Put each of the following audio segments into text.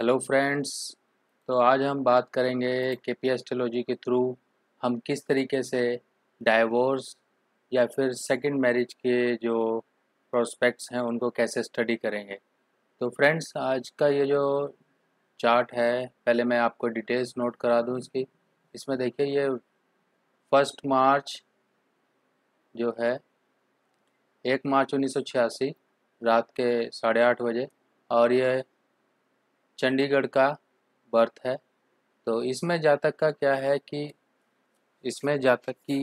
Hello friends, तो आज हम बात करेंगे केपी एस्ट्रोलॉजी के थ्रू हम किस तरीके से डाइवोर्स या फिर सेकंड मैरिज के जो प्रोस्पेक्ट्स हैं उनको कैसे स्टडी करेंगे। तो फ्रेंड्स, आज का ये जो चार्ट है, पहले मैं आपको डिटेल्स नोट करा दूं इसकी। इसमें देखिए, ये 1 मार्च जो है 1 मार्च 1986 रात के 8:30 बजे, और ये चंडीगढ़ का बर्थ है। तो इसमें जातक का क्या है कि इसमें जातक की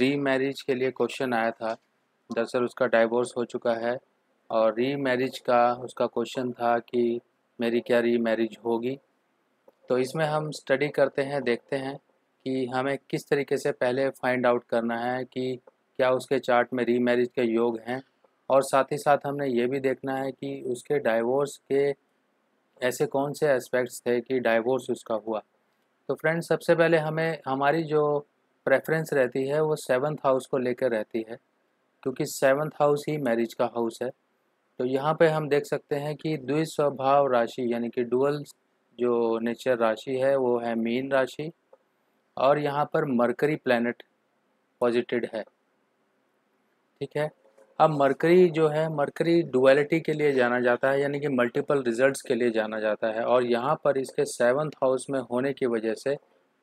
री मैरिज के लिए क्वेश्चन आया था। दरअसल उसका डाइवोर्स हो चुका है और री मैरिज का उसका क्वेश्चन था कि मेरी क्या री मैरिज होगी। तो इसमें हम स्टडी करते हैं, देखते हैं कि हमें किस तरीके से पहले फाइंड आउट करना है कि क्या उसके चार्ट में री मैरिज के योग हैं, और साथ ही साथ हमने ये भी देखना है कि उसके डाइवोर्स के ऐसे कौन से एस्पेक्ट्स थे कि डाइवोर्स उसका हुआ। तो फ्रेंड्स, सबसे पहले हमें हमारी जो प्रेफरेंस रहती है वो 7th हाउस को लेकर रहती है, क्योंकि 7th हाउस ही मैरिज का हाउस है। तो यहाँ पे हम देख सकते हैं कि द्विस्वभाव राशि यानी कि डुअल जो नेचर राशि है वो है मीन राशि, और यहाँ पर मरकरी प्लैनेट पॉजिटेड है। ठीक है, अब मरकरी जो है, मरकरी डुअलिटी के लिए जाना जाता है, यानी कि मल्टीपल रिजल्ट्स के लिए जाना जाता है, और यहाँ पर इसके 7th हाउस में होने की वजह से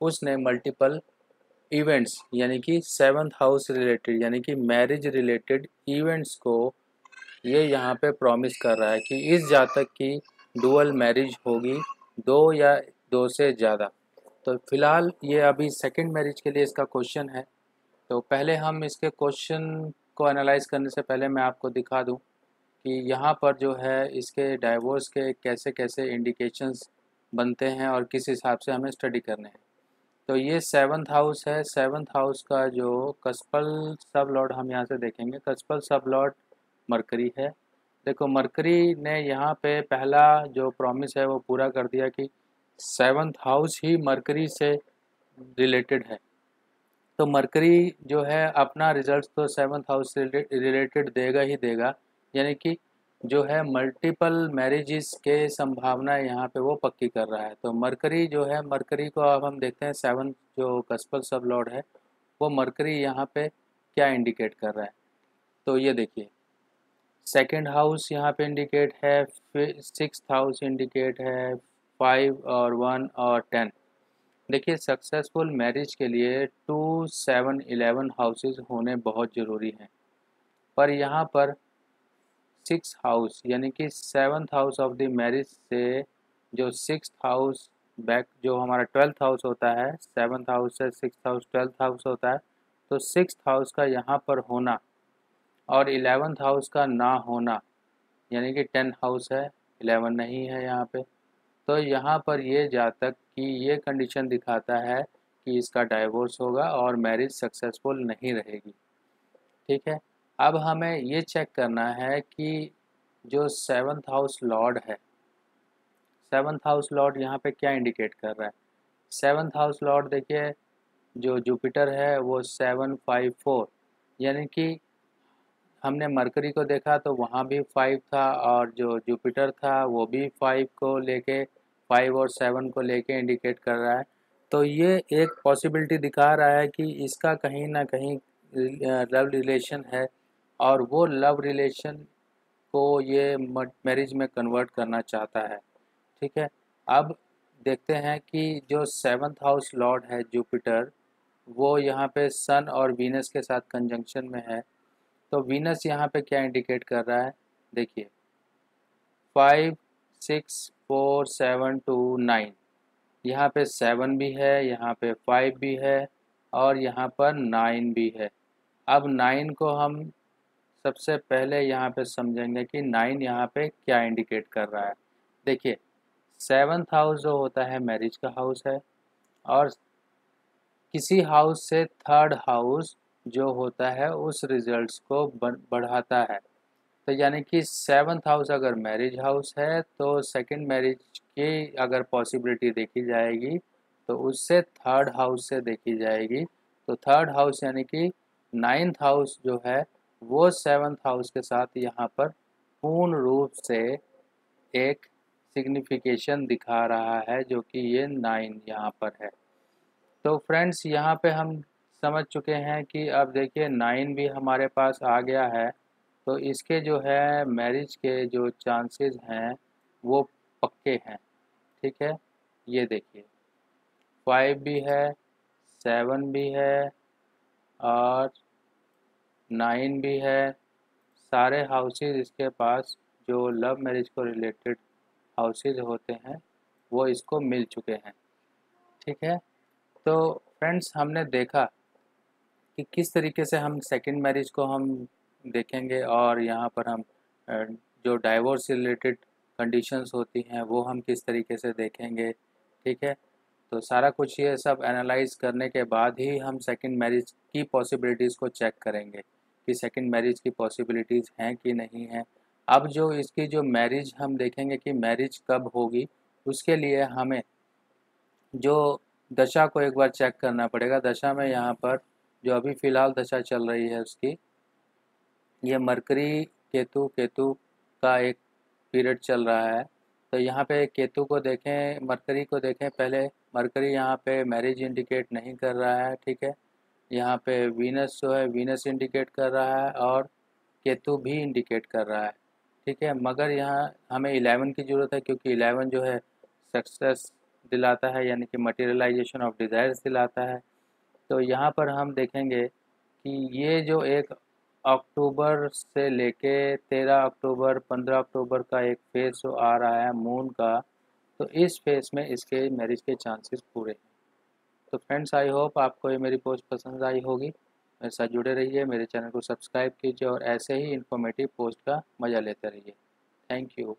उसने मल्टीपल इवेंट्स यानी कि 7th हाउस रिलेटेड यानी कि मैरिज रिलेटेड इवेंट्स को ये यहाँ पे प्रॉमिस कर रहा है कि इस जातक की डुअल मैरिज होगी, 2 या 2 से ज़्यादा। तो फिलहाल ये अभी सेकेंड मैरिज के लिए इसका क्वेश्चन है। तो पहले हम इसके क्वेश्चन को एनालाइज करने से पहले मैं आपको दिखा दूं कि यहाँ पर जो है इसके डाइवोर्स के कैसे कैसे इंडिकेशंस बनते हैं और किस हिसाब से हमें स्टडी करने हैं। तो ये 7th हाउस है। 7th हाउस का जो कस्पल सब लॉर्ड हम यहाँ से देखेंगे, कस्पल सब लॉर्ड मरकरी है। देखो, मरकरी ने यहाँ पे पहला जो प्रॉमिस है वो पूरा कर दिया कि 7th हाउस ही मरकरी से रिलेटेड है। तो मरकरी जो है अपना रिजल्ट तो 7th हाउस रिलेटेड देगा ही देगा, यानी कि जो है मल्टीपल मैरिजेस के संभावना यहाँ पे वो पक्की कर रहा है। तो मरकरी जो है, मरकरी को अब हम देखते हैं 7th जो कस्पल सब लॉर्ड है वो मरकरी यहाँ पे क्या इंडिकेट कर रहा है। तो ये देखिए, 2nd हाउस यहाँ पे इंडिकेट है, 6th हाउस इंडिकेट है, 5 और 1 और 10। देखिए, सक्सेसफुल मैरिज के लिए 2, 7, 11 हाउसेज होने बहुत ज़रूरी हैं, पर यहाँ पर 6th हाउस यानी कि 7th house of the marriage से जो 6th हाउस बैक जो हमारा 12th हाउस होता है, 7th हाउस से 6th हाउस 12th हाउस होता है। तो 6th हाउस का यहाँ पर होना और 11th हाउस का ना होना, यानी कि 10th हाउस है, 11 नहीं है यहाँ पे। तो यहाँ पर ये जातक की ये कंडीशन दिखाता है कि इसका डाइवोर्स होगा और मैरिज सक्सेसफुल नहीं रहेगी। ठीक है, अब हमें ये चेक करना है कि जो 7th हाउस लॉर्ड है, 7th हाउस लॉर्ड यहाँ पे क्या इंडिकेट कर रहा है। 7th हाउस लॉर्ड देखिए, जो जुपिटर है वो 7, 5, 4, यानी कि हमने मरकरी को देखा तो वहाँ भी 5 था, और जो जुपिटर था वो भी 5 को लेके, 5 और 7 को लेके इंडिकेट कर रहा है। तो ये एक पॉसिबिलिटी दिखा रहा है कि इसका कहीं ना कहीं लव रिलेशन है, और वो लव रिलेशन को ये मैरिज में कन्वर्ट करना चाहता है। ठीक है, अब देखते हैं कि जो 7th हाउस लॉर्ड है जुपिटर, वो यहाँ पे सन और वीनस के साथ कंजंक्शन में है। तो वीनस यहाँ पे क्या इंडिकेट कर रहा है, देखिए 5, 6, 4, 7, 2, 9, यहाँ पे 7 भी है, यहाँ पे 5 भी है, और यहाँ पर 9 भी है। अब 9 को हम सबसे पहले यहाँ पे समझेंगे कि 9 यहाँ पे क्या इंडिकेट कर रहा है। देखिए, 7th हाउस जो होता है मैरिज का हाउस है, और किसी हाउस से 3rd हाउस जो होता है उस रिजल्ट्स को बढ़ाता है। तो यानी कि 7th हाउस अगर मैरिज हाउस है तो सेकंड मैरिज की अगर पॉसिबिलिटी देखी जाएगी तो उससे 3rd हाउस से देखी जाएगी। तो 3rd हाउस यानी कि 9th हाउस जो है वो 7th हाउस के साथ यहाँ पर पूर्ण रूप से एक सिग्निफिकेशन दिखा रहा है, जो कि ये 9 यहाँ पर है। तो फ्रेंड्स यहाँ पे हम समझ चुके हैं कि अब देखिए 9 भी हमारे पास आ गया है, तो इसके जो है मैरिज के जो चांसेस हैं वो पक्के हैं। ठीक है, ये देखिए 5 भी है, 7 भी है और 9 भी है। सारे हाउसेज इसके पास जो लव मैरिज को रिलेटेड हाउसेज होते हैं वो इसको मिल चुके हैं। ठीक है, तो फ्रेंड्स हमने देखा कि किस तरीके से हम सेकंड मैरिज को हम देखेंगे और यहाँ पर हम जो डाइवोर्स रिलेटेड कंडीशंस होती हैं वो हम किस तरीके से देखेंगे। ठीक है, तो सारा कुछ ये सब एनालाइज करने के बाद ही हम सेकंड मैरिज की पॉसिबिलिटीज़ को चेक करेंगे कि सेकंड मैरिज की पॉसिबिलिटीज़ हैं कि नहीं हैं। अब जो इसकी जो मैरिज हम देखेंगे कि मैरिज कब होगी, उसके लिए हमें जो दशा को एक बार चेक करना पड़ेगा। दशा में यहाँ पर जो अभी फ़िलहाल दशा चल रही है उसकी, ये मरकरी केतु का एक पीरियड चल रहा है। तो यहाँ पे केतु को देखें, मरकरी को देखें पहले। मरकरी यहाँ पे मैरिज इंडिकेट नहीं कर रहा है। ठीक है, यहाँ पे वीनस जो है वीनस इंडिकेट कर रहा है और केतु भी इंडिकेट कर रहा है। ठीक है, मगर यहाँ हमें 11 की ज़रूरत है, क्योंकि 11 जो है सक्सेस दिलाता है, यानी कि मटेरियलाइजेशन ऑफ डिज़ायर्स दिलाता है। तो यहाँ पर हम देखेंगे कि ये जो 1 अक्टूबर से लेके 13 अक्टूबर 15 अक्टूबर का एक फेस जो आ रहा है मून का, तो इस फेस में इसके मैरिज के चांसेस पूरे हैं। तो फ्रेंड्स आई होप आपको ये मेरी पोस्ट पसंद आई होगी। मेरे साथ जुड़े रहिए, मेरे चैनल को सब्सक्राइब कीजिए और ऐसे ही इन्फॉर्मेटिव पोस्ट का मज़ा लेते रहिए। Thank you.